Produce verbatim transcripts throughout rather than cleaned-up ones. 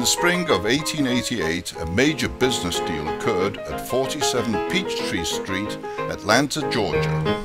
In the spring of eighteen eighty-eight, a major business deal occurred at forty-seven Peachtree Street, Atlanta, Georgia.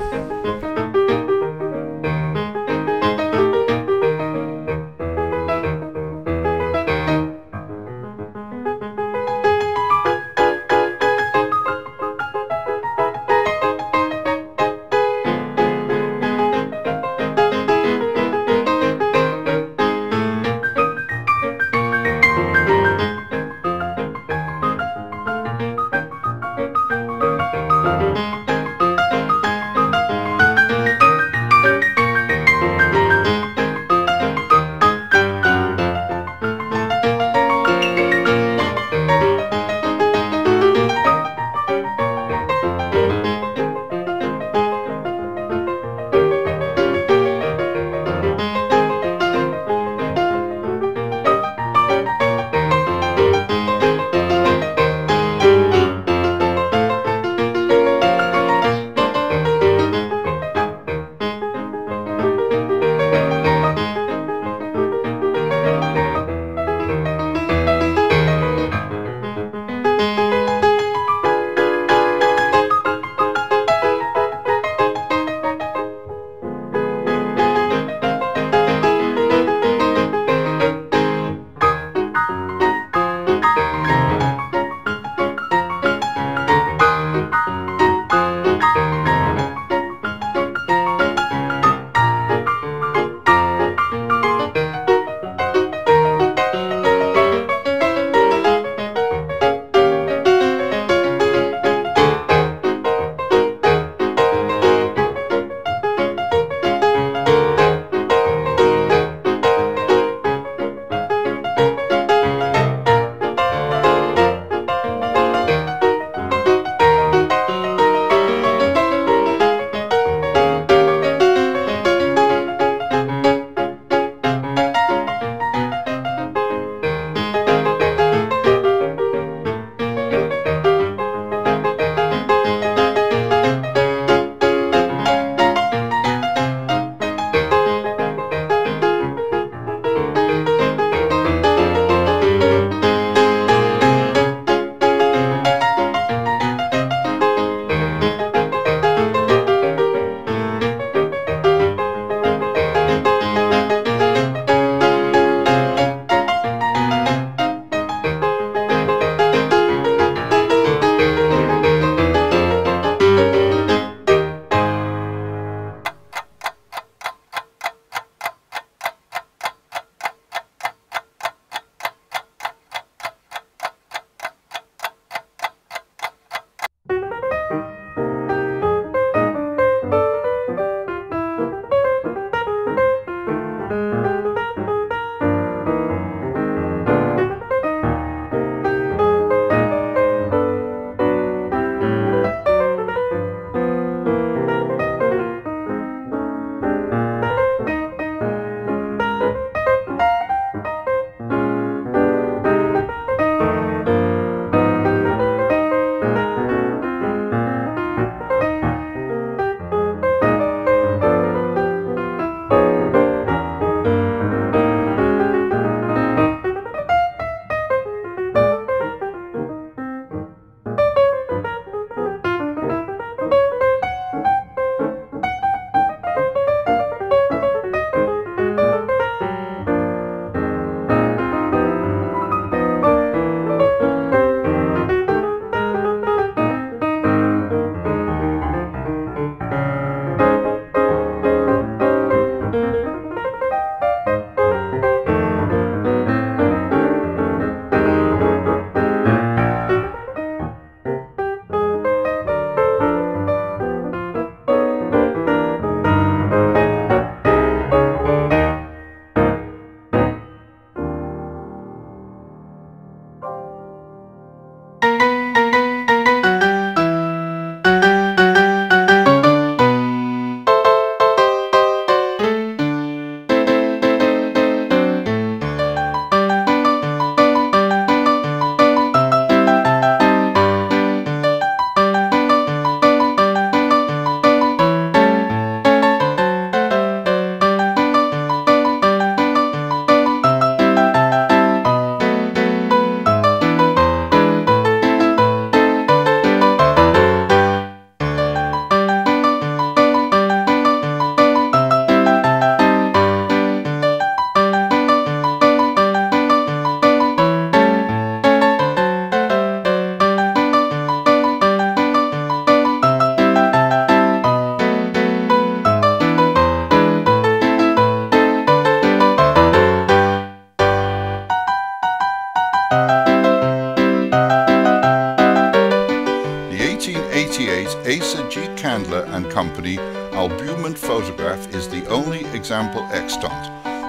photograph is the only example extant.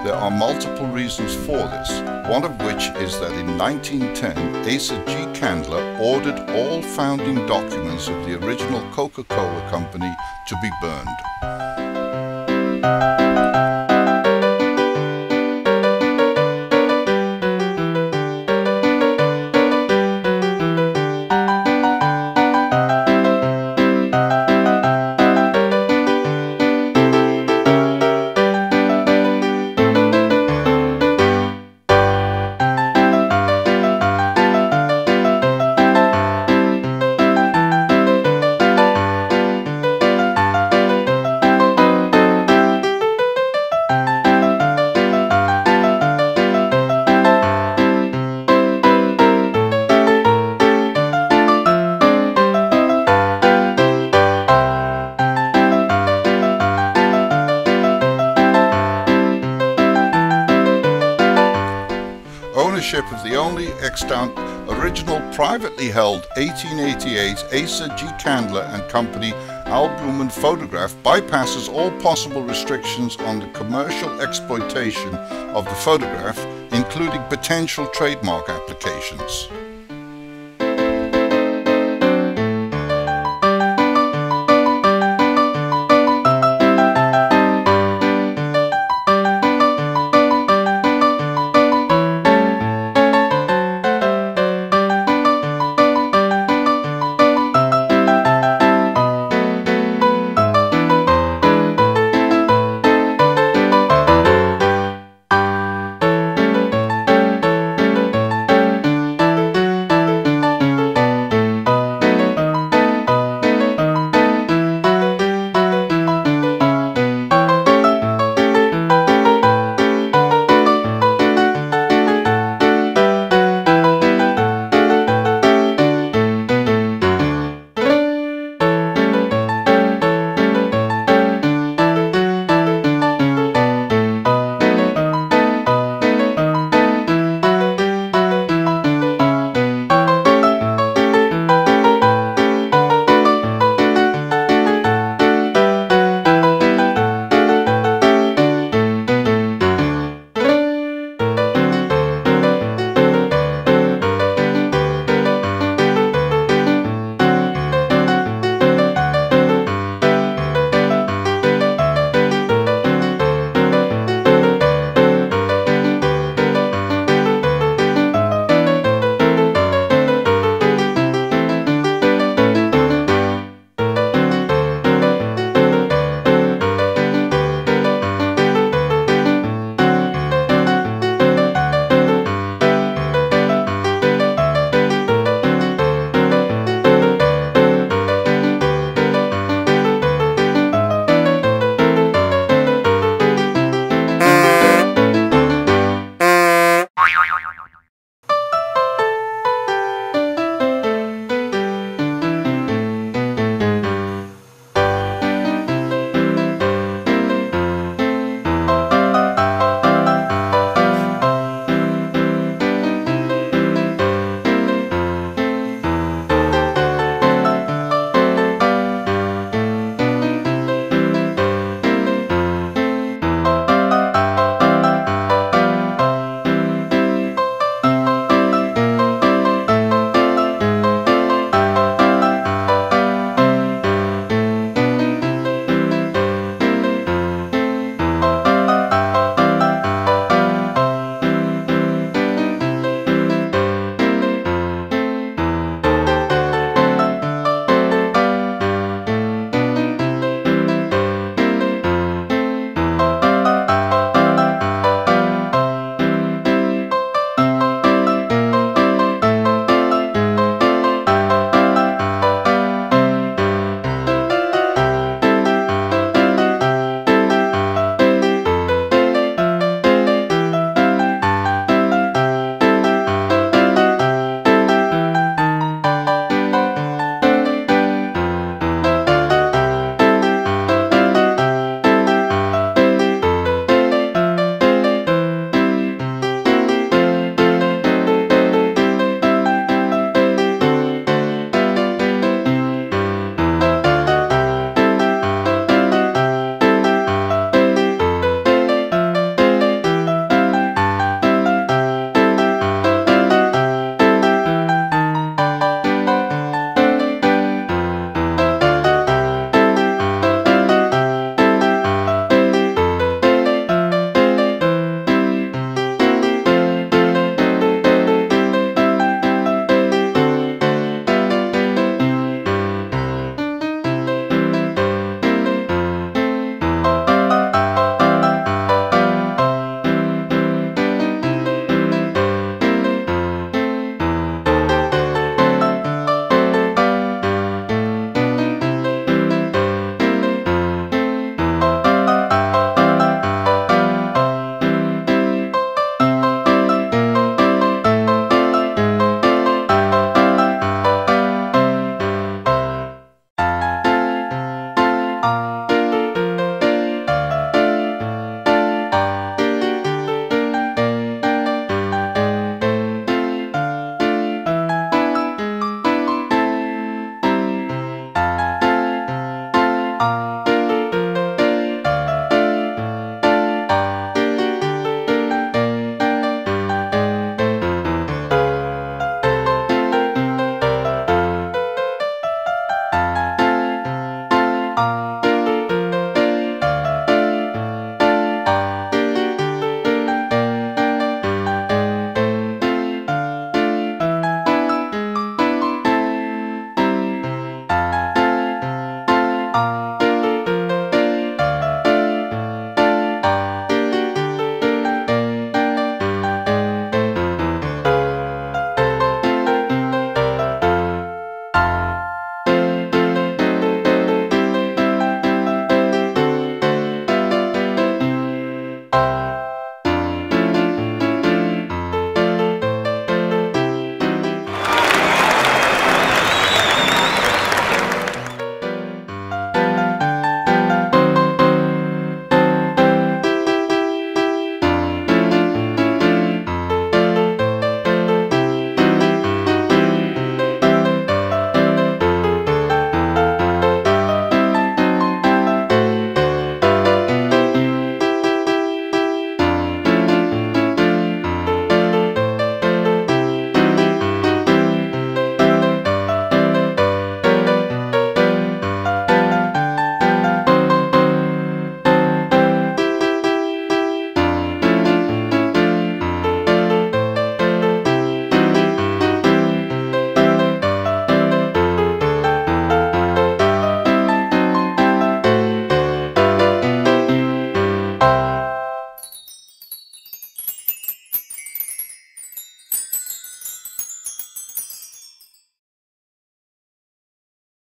There are multiple reasons for this, one of which is that in nineteen ten, Asa G. Candler ordered all founding documents of the original Coca-Cola company to be burned. Ownership of the only extant original privately held eighteen eighty-eight Asa G. Candler and Company album and photograph bypasses all possible restrictions on the commercial exploitation of the photograph, including potential trademark applications.